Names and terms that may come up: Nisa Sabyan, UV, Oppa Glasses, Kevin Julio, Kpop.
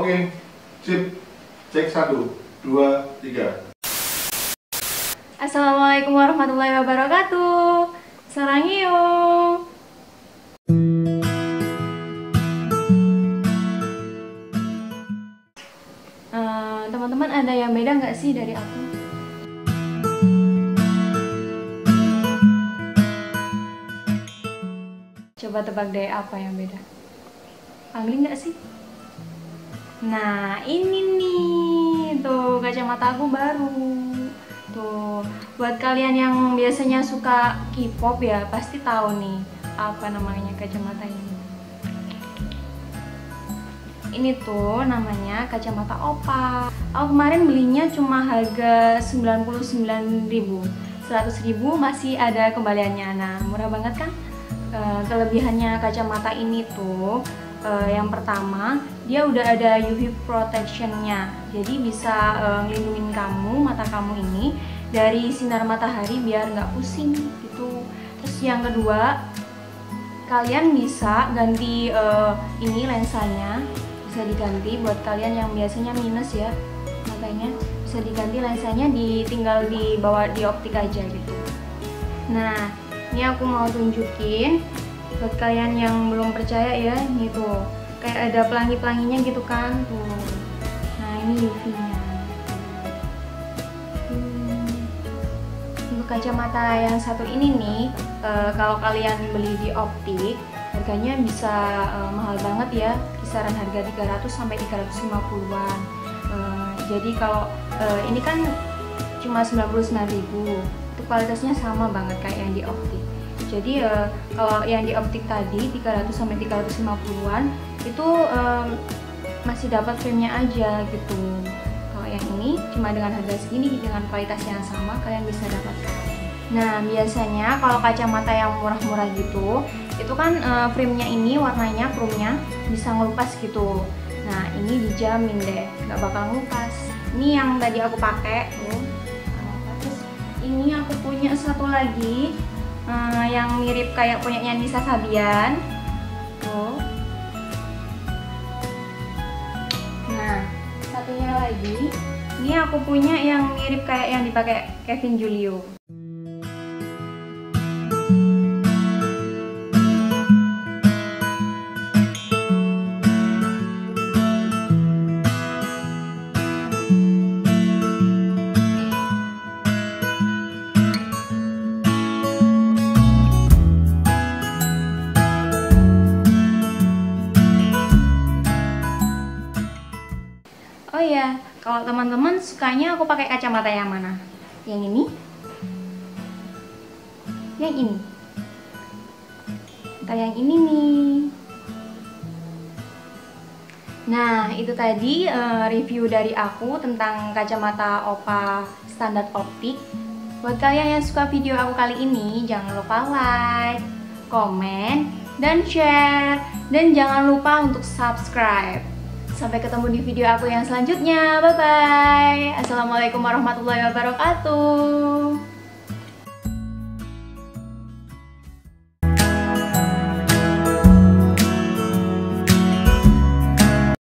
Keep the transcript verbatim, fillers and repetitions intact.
Oke, sip. Cek satu, dua, tiga. Assalamualaikum warahmatullahi wabarakatuh. Sarang hiung. Uh, Teman-teman, ada yang beda nggak sih dari aku? Coba tebak deh apa yang beda. Angling nggak sih? Nah, ini nih, tuh kacamata aku baru. Tuh, buat kalian yang biasanya suka K-pop ya, pasti tahu nih apa namanya kacamata ini. Ini tuh namanya kacamata Oppa. Aku kemarin belinya cuma harga sembilan puluh sembilan ribu. seratus ribu masih ada kembaliannya. Nah, murah banget kan? Uh, kelebihannya kacamata ini tuh uh, yang pertama dia udah ada U V protectionnya, jadi bisa uh, ngelindungin kamu, mata kamu ini dari sinar matahari biar nggak pusing gitu. Terus yang kedua, kalian bisa ganti uh, ini lensanya, bisa diganti buat kalian yang biasanya minus ya matanya, bisa diganti lensanya, ditinggal dibawa di optik aja gitu. Nah, ini aku mau tunjukin buat kalian yang belum percaya ya, ini tuh kayak ada pelangi-pelanginya gitu kan tuh. Nah, ini U V-nya. Hmm. Untuk kacamata yang satu ini nih, e, kalau kalian beli di optik, harganya bisa e, mahal banget ya, kisaran harga tiga ratus sampai tiga ratus lima puluhan. E, jadi kalau e, ini kan cuma sembilan puluh sembilan ribu. Kualitasnya sama banget kayak yang di optik. Jadi uh, kalau yang di optik tadi tiga ratus sampai tiga ratus lima puluhan itu um, masih dapat frame-nya aja gitu. Kalau yang ini cuma dengan harga segini dengan kualitas yang sama kalian bisa dapatkan. Nah, biasanya kalau kacamata yang murah-murah gitu, itu kan uh, frame-nya ini warnanya chrome-nya bisa ngelupas gitu. Nah, ini dijamin deh nggak bakal ngelupas. Ini yang tadi aku pakai tuh. Ini aku punya satu lagi uh, yang mirip kayak punyanya Nisa Sabyan. Tuh. Nah, satunya lagi, ini aku punya yang mirip kayak yang dipakai Kevin Julio. Oh iya, kalau teman-teman sukanya aku pakai kacamata yang mana? Yang ini? Yang ini? Atau yang ini nih? Nah, itu tadi uh, review dari aku tentang kacamata Oppa standar optik. Buat kalian yang suka video aku kali ini, jangan lupa like, komen, dan share. Dan jangan lupa untuk subscribe. Sampai ketemu di video aku yang selanjutnya. Bye-bye. Assalamualaikum warahmatullahi wabarakatuh.